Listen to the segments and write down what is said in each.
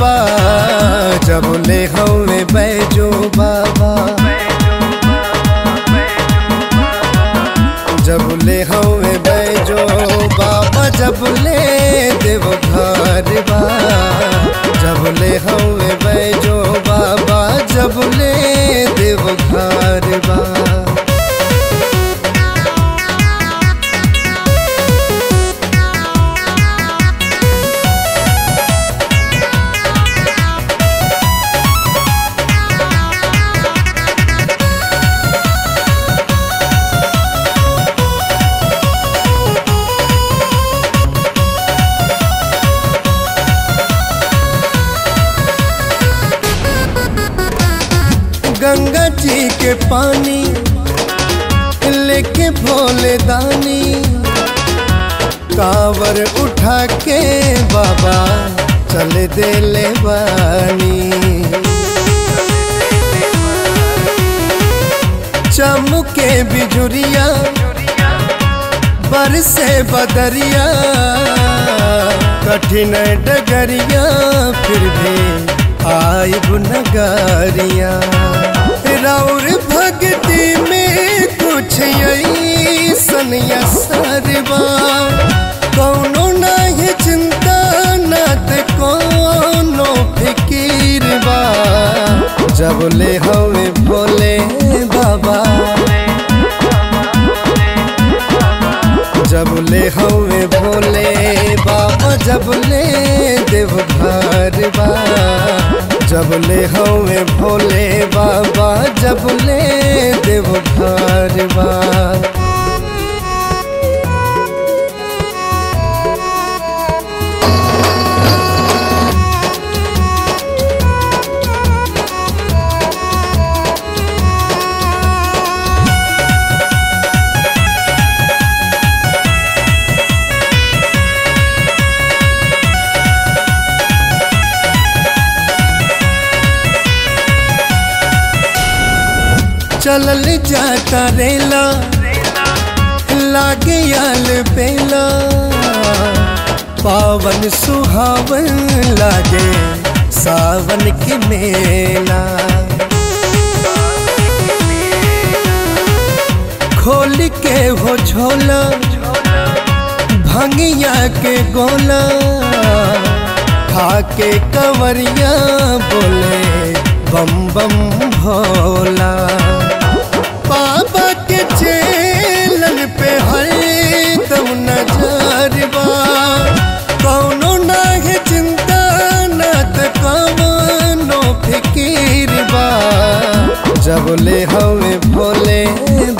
बाबा जब ले हमें बैजो बाबा, जब ले हमें बैजो बाबा, जब ले देव घर बा, जब ले हमें बैजो बाबा, जब ले देव घर बा। गंगा जी के पानी लेके भोले दानी कांवर उठा के बाबा चल दे ले बानी। चमके बिजुरिया बरसे बदरिया कठिन डगरिया फिर भी आई बुनगारिया। राउर भक्ति में कुछ ऐसन असर बा कौनो नाहे चिंता नात कौनो फिकीर बा। जब ले हमें भोले बाबा, जब ले हमें भोले बाबा, जब ले देवघर बा, जब ले हमें भोले बाबा, जब ले देवघर बा। चलल जाता रेला लागे आल बेला पावन सुहावन लागे सावन के मेला। खोल के हो झोला भंगिया के गोला खाके कंवरिया बोले बम बम भोला। बाबा के चेलन पे है तो नजर बा कौनो नाहे चिंता नात कौनो फिकीर बा। जब ले हमें भोले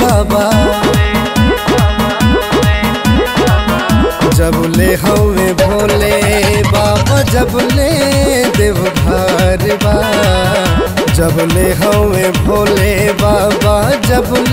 बाबा, जब ले हमें भोले बाबा, जब ले देवघर बा, जब ले हमें भोले बाबा, जब